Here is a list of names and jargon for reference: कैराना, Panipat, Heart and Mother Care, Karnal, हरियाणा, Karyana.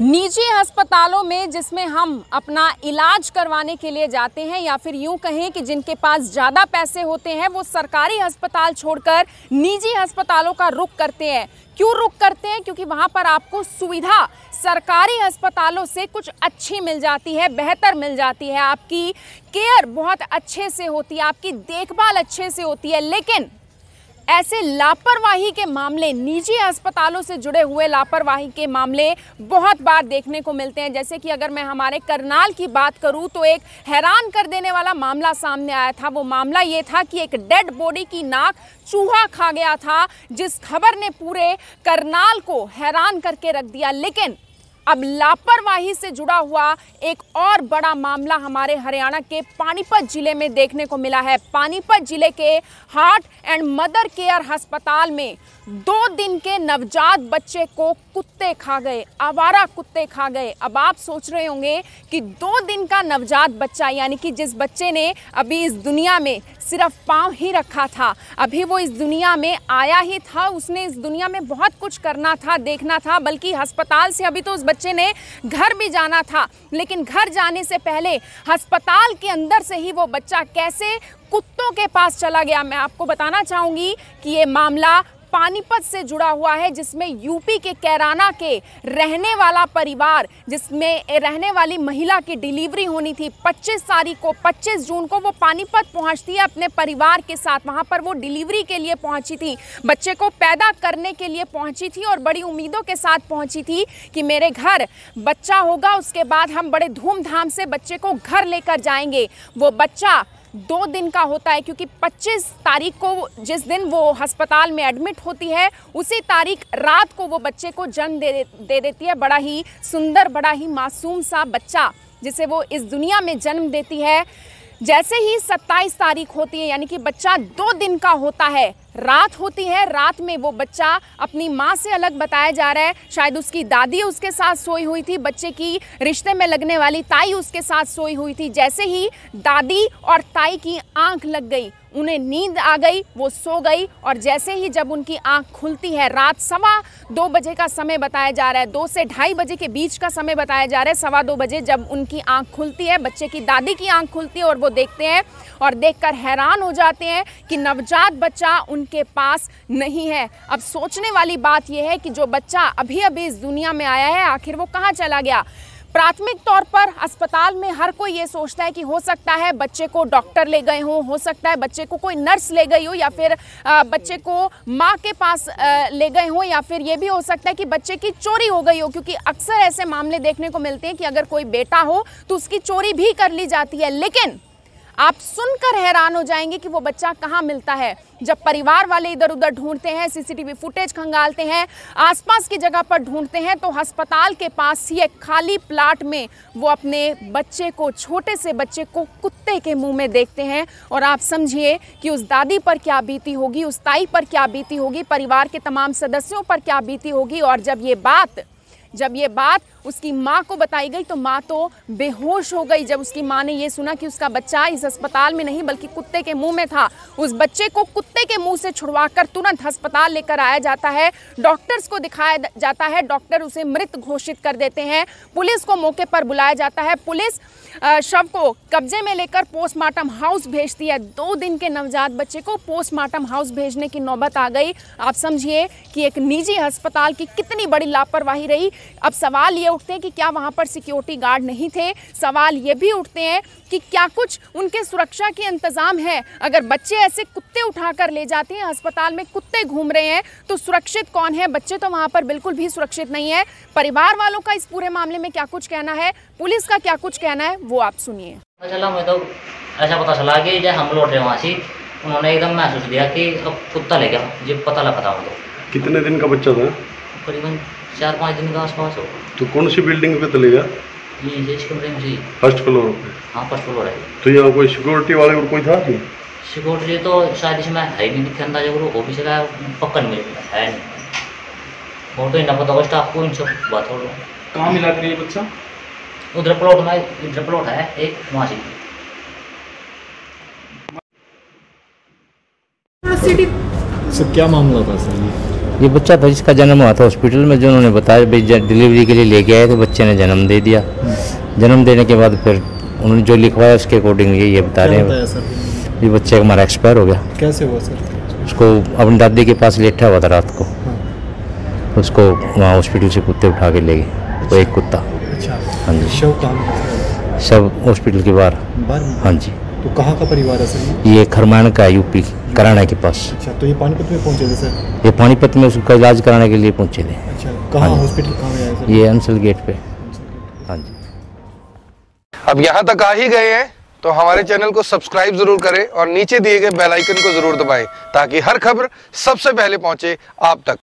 निजी अस्पतालों में जिसमें हम अपना इलाज करवाने के लिए जाते हैं या फिर यूं कहें कि जिनके पास ज़्यादा पैसे होते हैं वो सरकारी अस्पताल छोड़कर निजी अस्पतालों का रुख करते हैं। क्यों रुक करते हैं? क्योंकि वहाँ पर आपको सुविधा सरकारी अस्पतालों से कुछ अच्छी मिल जाती है, बेहतर मिल जाती है, आपकी केयर बहुत अच्छे से होती है, आपकी देखभाल अच्छे से होती है। लेकिन ऐसे लापरवाही के मामले, निजी अस्पतालों से जुड़े हुए लापरवाही के मामले बहुत बार देखने को मिलते हैं। जैसे कि अगर मैं हमारे करनाल की बात करूं तो एक हैरान कर देने वाला मामला सामने आया था। वो मामला ये था कि एक डेड बॉडी की नाक चूहा खा गया था, जिस खबर ने पूरे करनाल को हैरान करके रख दिया। लेकिन अब लापरवाही से जुड़ा हुआ एक और बड़ा मामला हमारे हरियाणा के पानीपत ज़िले में देखने को मिला है। पानीपत ज़िले के हार्ट एंड मदर केयर अस्पताल में 2 दिन के नवजात बच्चे को कुत्ते खा गए, आवारा कुत्ते खा गए। अब आप सोच रहे होंगे कि 2 दिन का नवजात बच्चा, यानी कि जिस बच्चे ने अभी इस दुनिया में सिर्फ पाँव ही रखा था, अभी वो इस दुनिया में आया ही था, उसने इस दुनिया में बहुत कुछ करना था, देखना था, बल्कि अस्पताल से अभी तो उस बच्चे ने घर भी जाना था, लेकिन घर जाने से पहले अस्पताल के अंदर से ही वो बच्चा कैसे कुत्तों के पास चला गया। मैं आपको बताना चाहूँगी कि ये मामला पानीपत से जुड़ा हुआ है, जिसमें यूपी के कैराना के रहने वाला परिवार, जिसमें रहने वाली महिला की डिलीवरी होनी थी 25 जून को। वो पानीपत पहुंचती है अपने परिवार के साथ। वहां पर वो डिलीवरी के लिए पहुंची थी, बच्चे को पैदा करने के लिए पहुंची थी और बड़ी उम्मीदों के साथ पहुंची थी कि मेरे घर बच्चा होगा, उसके बाद हम बड़े धूमधाम से बच्चे को घर लेकर जाएंगे। वो बच्चा 2 दिन का होता है, क्योंकि 25 तारीख को जिस दिन वो अस्पताल में एडमिट होती है उसी तारीख रात को वो बच्चे को जन्म दे देती है। बड़ा ही सुंदर, बड़ा ही मासूम सा बच्चा जिसे वो इस दुनिया में जन्म देती है। जैसे ही 27 तारीख होती है, यानी कि बच्चा 2 दिन का होता है, रात होती है, रात में वो बच्चा अपनी माँ से अलग बताया जा रहा है। शायद उसकी दादी उसके साथ सोई हुई थी, बच्चे की रिश्ते में लगने वाली ताई उसके साथ सोई हुई थी। जैसे ही दादी और ताई की आंख लग गई, उन्हें नींद आ गई, वो सो गई, और जैसे ही जब उनकी आंख खुलती है, रात 2:15 बजे का समय बताया जा रहा है, 2 से 2:30 बजे के बीच का समय बताया जा रहा है। 2:15 बजे जब उनकी आंख खुलती है, बच्चे की दादी की आंख खुलती है और वो देखते हैं और देखकर हैरान हो जाते हैं कि नवजात बच्चा उनके पास नहीं है। अब सोचने वाली बात यह है कि जो बच्चा अभी अभी इस दुनिया में आया है, आखिर वो कहाँ चला गया? प्राथमिक तौर पर अस्पताल में हर कोई ये सोचता है कि हो सकता है बच्चे को डॉक्टर ले गए हों, हो सकता है बच्चे को कोई नर्स ले गई हो, या फिर बच्चे को माँ के पास ले गए हों, या फिर ये भी हो सकता है कि बच्चे की चोरी हो गई हो। क्योंकि अक्सर ऐसे मामले देखने को मिलते हैं कि अगर कोई बेटा हो तो उसकी चोरी भी कर ली जाती है। लेकिन आप सुनकर हैरान हो जाएंगे कि वो बच्चा कहाँ मिलता है। जब परिवार वाले इधर उधर ढूंढते हैं, सीसीटीवी फुटेज खंगालते हैं, आसपास की जगह पर ढूंढते हैं, तो अस्पताल के पास ही एक खाली प्लाट में वो अपने बच्चे को, छोटे से बच्चे को कुत्ते के मुंह में देखते हैं। और आप समझिए कि उस दादी पर क्या बीती होगी, उस ताई पर क्या बीती होगी, परिवार के तमाम सदस्यों पर क्या बीती होगी। और जब ये बात उसकी माँ को बताई गई तो माँ तो बेहोश हो गई। जब उसकी माँ ने ये सुना कि उसका बच्चा इस अस्पताल में नहीं बल्कि कुत्ते के मुंह में था, उस बच्चे को कुत्ते के मुंह से छुड़वाकर तुरंत अस्पताल लेकर आया जाता है, डॉक्टर्स को दिखाया जाता है, डॉक्टर उसे मृत घोषित कर देते हैं, पुलिस को मौके पर बुलाया जाता है, पुलिस शव को कब्जे में लेकर पोस्टमार्टम हाउस भेजती है। 2 दिन के नवजात बच्चे को पोस्टमार्टम हाउस भेजने की नौबत आ गई। आप समझिए कि एक निजी अस्पताल की कितनी बड़ी लापरवाही रही। अब सवाल ये उठते हैं कि क्या वहाँ पर सिक्योरिटी गार्ड नहीं थे? सवाल ये भी उठते हैं कि क्या कुछ उनके सुरक्षा के इंतज़ाम है? अगर बच्चे ऐसे कुत्ते उठाकर ले जाते हैं, अस्पताल में कुत्ते घूम रहे हैं, तो सुरक्षित कौन है? बच्चे तो वहाँ पर बिल्कुल भी सुरक्षित नहीं है। परिवार वालों का इस पूरे मामले में क्या कुछ कहना है, पुलिस का क्या कुछ कहना है, वो आप सुनिए। तो ऐसा पता चला कि जब हम लौटे वहाँ से, उन्होंने एकदम महसूस किया कि अब कुत्ता ले गया, ये पता लगा था। कितने दिन का बच्चा था? करीबन 4-5 दिन का आसपास हो। तो कौन सी बिल्डिंग पे चलेगा? ये इस कमरे में जी, फर्स्ट फ्लोर पे। हाँ, फर्स्ट फ्लोर है। तो यहाँ कोई सिक्योरिटी वाले और कोई था नहीं? सिक्योरिटी तो शायद इसमें है नहीं, दिखे अंदाजा करो ऑफिस का पक्का नहीं है, नहीं और तो इतना पता होगा स्टाफ को, इनसे बात हो। कहाँ मिला कर ये बच्चा? उधर प्लॉट में, इधर प्लॉट है एक, वहाँ से क्या मामला था सर? ये बच्चा था जिसका जन्म हुआ था हॉस्पिटल में, जो उन्होंने बताया भाई डिलीवरी के लिए लेके आए तो बच्चे ने जन्म दे दिया। जन्म देने के बाद फिर उन्होंने जो लिखवाया उसके अकॉर्डिंगली ये बता रहे हैं ये बच्चा हमारा एक्सपायर हो गया। कैसे हुआ सर? उसको अपनी दादी के पास लेटा हुआ था रात को, उसको वहाँ हॉस्पिटल से कुत्ते उठा के ले गए, तो एक कुत्ता। हाँ जी, सब हॉस्पिटल के बाहर। हाँ जी। तो कहाँ का परिवार है सर? ये खरमाना का, यूपी कराना के पास। अच्छा, तो ये पानीपत में पहुँचे थे सर? ये पानीपत में उसका इलाज कराने के लिए पहुँचे थे। अच्छा, कहाँ हॉस्पिटल कहाँ आया सर? ये अंशल गेट पे। हाँ जी। अब यहाँ तक आ ही गए हैं तो हमारे चैनल को सब्सक्राइब जरूर करें और नीचे दिए गए बेल आइकन को जरूर दबाएं ताकि हर खबर सबसे पहले पहुँचे आप तक।